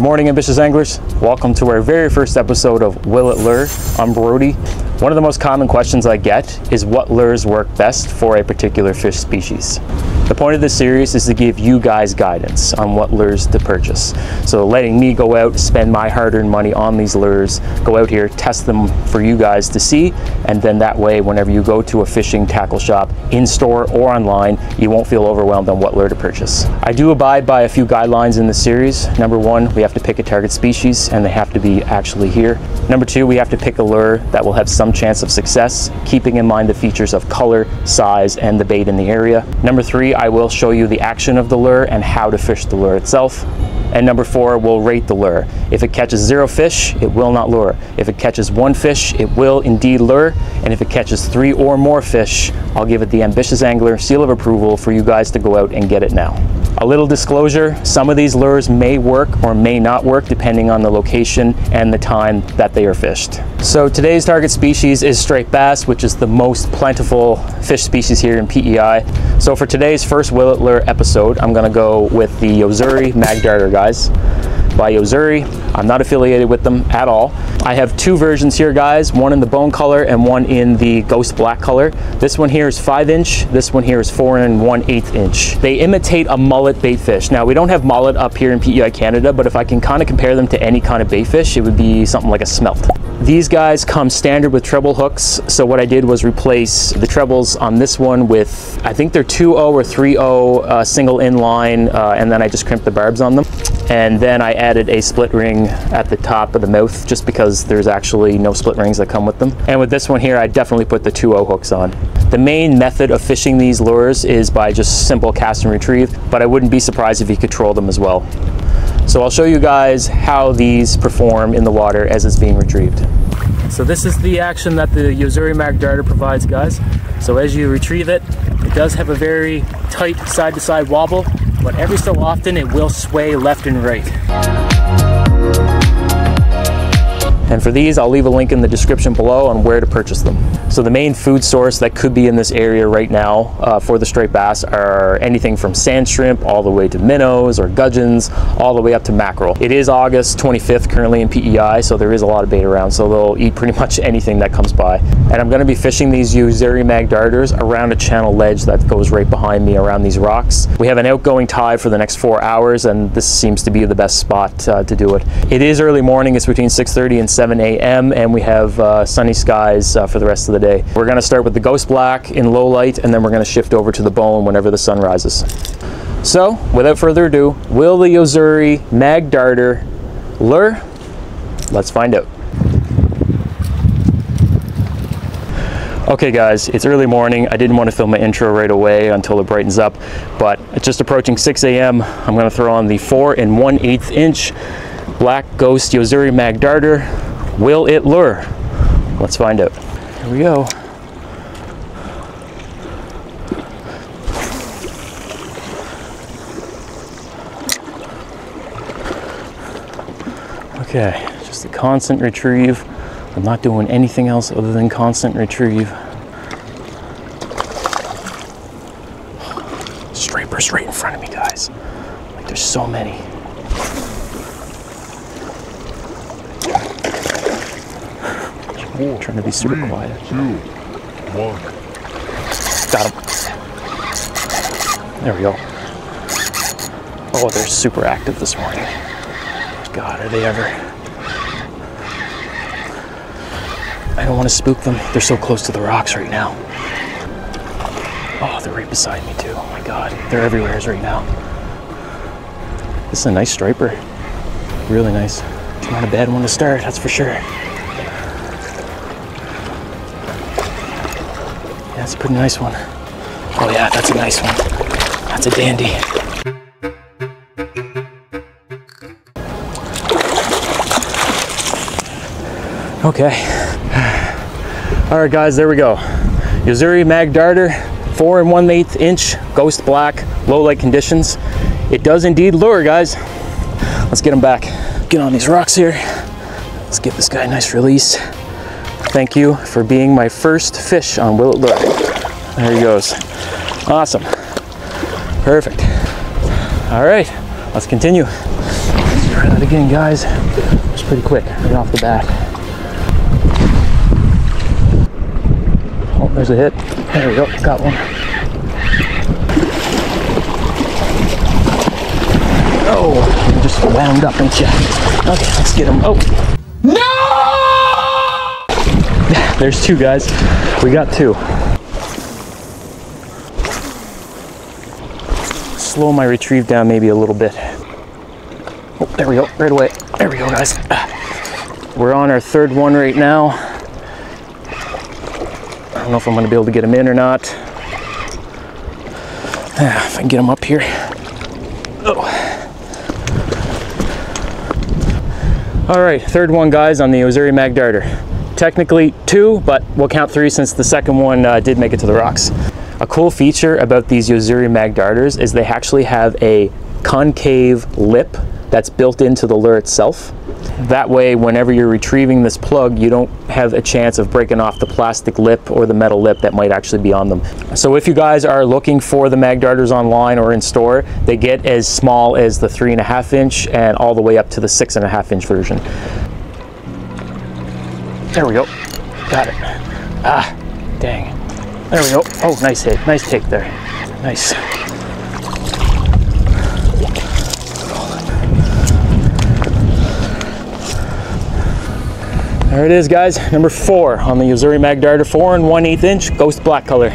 Good morning, Ambitious Anglers. Welcome to our very first episode of Will It Lure? I'm Brody. One of the most common questions I get is what lures work best for a particular fish species. The point of this series is to give you guys guidance on what lures to purchase. So letting me go out, spend my hard-earned money on these lures, go out here, test them for you guys to see, and then that way, whenever you go to a fishing tackle shop, in-store or online, you won't feel overwhelmed on what lure to purchase. I do abide by a few guidelines in this series. Number one, we have to pick a target species, and they have to be actually here. Number two, we have to pick a lure that will have some chance of success, keeping in mind the features of color, size, and the bait in the area. Number three, I will show you the action of the lure and how to fish the lure itself. And number four, we'll rate the lure. If it catches zero fish, it will not lure. If it catches one fish, it will indeed lure. And if it catches three or more fish, I'll give it the Ambitious Angler seal of approval for you guys to go out and get it now. A little disclosure, some of these lures may work or may not work depending on the location and the time that they are fished. So today's target species is striped bass, which is the most plentiful fish species here in PEI. So for today's first Will It Lure episode, I'm gonna go with the Yozuri Mag Darter, guys, by Yozuri. I'm not affiliated with them at all. I have two versions here, guys, one in the bone color and one in the ghost black color. This one here is 5 inch, this one here is 4 1/8 inch. They imitate a mullet bait fish. Now, we don't have mullet up here in PEI Canada, but if I can kind of compare them to any kind of bait fish, it would be something like a smelt. These guys come standard with treble hooks, so what I did was replace the trebles on this one with, I think they're 2.0 or 3.0 single inline, and then I just crimped the barbs on them. And then I added a split ring at the top of the mouth just because there's actually no split rings that come with them. And with this one here, I definitely put the 2.0 hooks on. The main method of fishing these lures is by just simple cast and retrieve, but I wouldn't be surprised if you could troll them as well. So I'll show you guys how these perform in the water as it's being retrieved. So this is the action that the Yozuri Mag Darter provides, guys. So as you retrieve it, it does have a very tight side-to-side wobble, but every so often it will sway left and right. And for these, I'll leave a link in the description below on where to purchase them. So the main food source that could be in this area right now for the striped bass are anything from sand shrimp all the way to minnows or gudgeons, all the way up to mackerel. It is August 25th currently in PEI, so there is a lot of bait around, so they'll eat pretty much anything that comes by. And I'm gonna be fishing these Yozuri Mag Darters around a channel ledge that goes right behind me around these rocks. We have an outgoing tide for the next 4 hours, and this seems to be the best spot to do it. It is early morning, it's between 6:30 and 7 a.m. and we have sunny skies for the rest of the day. We're going to start with the ghost black in low light, and then we're going to shift over to the bone whenever the sun rises. So without further ado, will the Yozuri Mag Darter lure? Let's find out. Okay guys, it's early morning. I didn't want to film my intro right away until it brightens up, but it's just approaching 6 a.m. I'm going to throw on the 4 1/8 inch Black Ghost Yozuri Mag Darter. Will it lure? Let's find out. Here we go. Okay, just a constant retrieve. I'm not doing anything else other than constant retrieve. Stripers right in front of me, guys. Like, there's so many. Ooh, trying to be super quiet. 3, 2, 1. Got him. There we go. Oh, they're super active this morning. God, are they ever. I don't want to spook them. They're so close to the rocks right now. Oh, they're right beside me too. Oh my God, they're everywhere right now. This is a nice striper. Really nice. It's not a bad one to start, that's for sure. That's a pretty nice one. Oh yeah, that's a nice one. That's a dandy. Okay. All right guys, there we go. Yozuri Mag Darter, 4 1/8 inch, ghost black, low light conditions. It does indeed lure, guys. Let's get him back. Get on these rocks here. Let's give this guy a nice release. Thank you for being my first fish on Will It Lure. There he goes. Awesome. Perfect. All right, let's continue. Try that again, guys. It was pretty quick, right off the bat. Oh, there's a hit. There we go, got one. Oh, you just wound up, ain't you? Okay, let's get him. Oh! No! There's two, guys. We got two. Slow my retrieve down maybe a little bit. Oh, there we go, right away. There we go, guys. We're on our third one right now. I don't know if I'm gonna be able to get him in or not. If I can get him up here. Oh. All right, third one, guys, on the Yozuri Mag Darter. Technically two, but we'll count three since the second one did make it to the rocks. A cool feature about these Yozuri Mag Darters is they actually have a concave lip that's built into the lure itself. That way, whenever you're retrieving this plug, you don't have a chance of breaking off the plastic lip or the metal lip that might actually be on them. So if you guys are looking for the Mag Darters online or in store, they get as small as the 3.5 inch and all the way up to the 6.5 inch version. There we go. Got it. Ah, dang. There we go. Oh, nice hit. Nice take there. Nice. There it is, guys. Number four on the Yozuri Mag Darter, 4 1/8 inch ghost black color.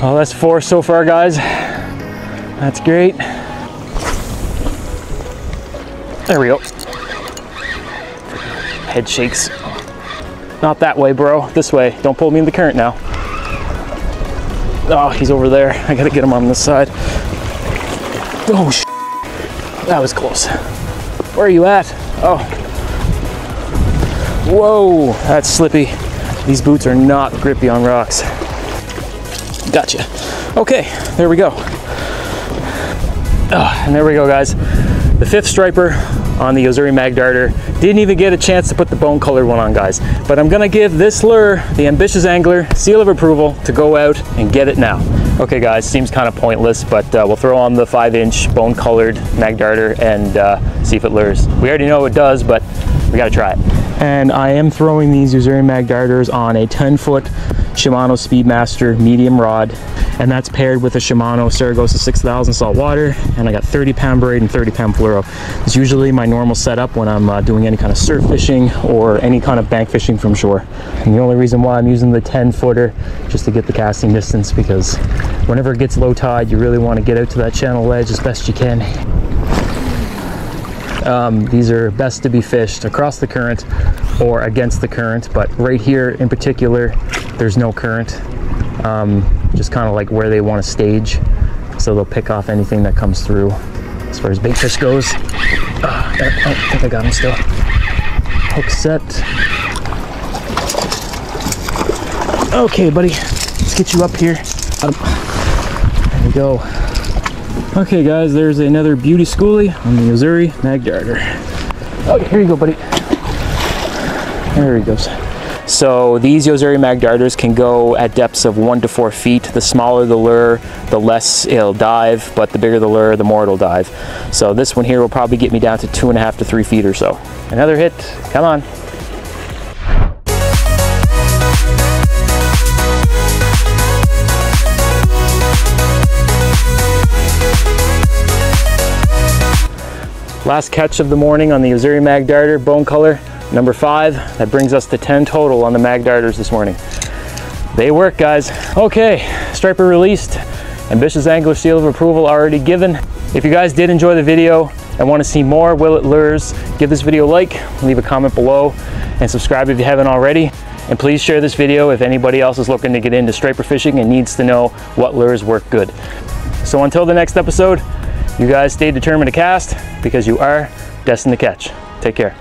Oh, that's four so far, guys. That's great. There we go. Head shakes. Not that way, bro. This way. Don't pull me in the current now. Oh, he's over there. I gotta get him on this side. Oh, sh**. That was close. Where are you at? Oh. Whoa, that's slippy. These boots are not grippy on rocks. Gotcha. Okay, there we go. Oh, and there we go, guys. The fifth striper on the Yozuri Mag Darter. Didn't even get a chance to put the bone colored one on, guys. But I'm gonna give this lure, the Ambitious Angler, seal of approval to go out and get it now. Okay, guys, seems kind of pointless, but we'll throw on the 5 inch bone colored Mag Darter and see if it lures. We already know it does, but we gotta try it. And I am throwing these Yozuri Mag Darters on a 10-foot Shimano Speedmaster medium rod, and that's paired with a Shimano Saragosa 6000 salt water, and I got 30-pound braid and 30-pound fluoro. It's usually my normal setup when I'm doing any kind of surf fishing or any kind of bank fishing from shore. And the only reason why I'm using the 10-footer just to get the casting distance, because whenever it gets low tide, you really want to get out to that channel ledge as best you can. These are best to be fished across the current or against the current, but right here in particular, there's no current. Just kind of like where they want to stage, so they'll pick off anything that comes through. As far as bait fish goes, I think I got him still. Hook set. Okay, buddy, let's get you up here. There we go. Okay, guys, there's another beauty schoolie on the Yozuri Mag Darter. Okay, here you go, buddy. There he goes. So these Yozuri Mag Darters can go at depths of 1 to 4 feet. The smaller the lure, the less it'll dive, but the bigger the lure, the more it'll dive. So this one here will probably get me down to 2.5 to 3 feet or so. Another hit, come on. Last catch of the morning on the Yozuri Mag Darter, bone color, number 5. That brings us to 10 total on the Mag Darters this morning. They work, guys. Okay, striper released, Ambitious Angler seal of approval already given. If you guys did enjoy the video and want to see more Will It Lures, give this video a like, leave a comment below, and subscribe if you haven't already. And please share this video if anybody else is looking to get into striper fishing and needs to know what lures work good. So until the next episode, you guys stay determined to cast, because you are destined to catch. Take care.